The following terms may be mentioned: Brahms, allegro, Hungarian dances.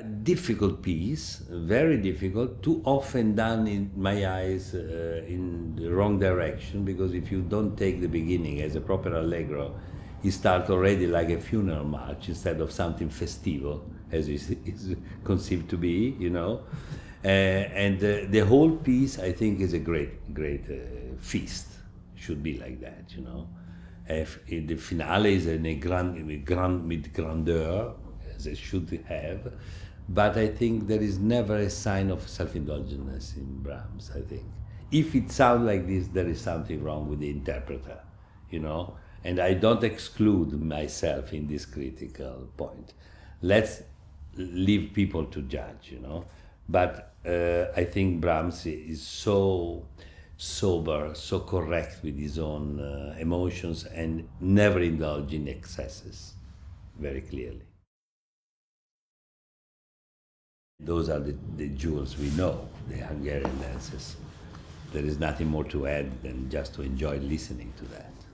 a difficult piece, very difficult, too often done in my eyes in the wrong direction, because if you don't take the beginning as a proper allegro, you start already like a funeral march instead of something festival, as it is conceived to be, you know. The whole piece, I think, is a great feast. Should be like that, you know. The finale is with grandeur, as it should have, but I think there is never a sign of self-indulgence in Brahms, I think. If it sounds like this, there is something wrong with the interpreter, you know. And I don't exclude myself in this critical point. Let's leave people to judge, you know. But I think Brahms is so sober, so correct with his own emotions, and never indulge in excesses, very clearly. Those are the jewels we know, the Hungarian dances. There is nothing more to add than just to enjoy listening to that.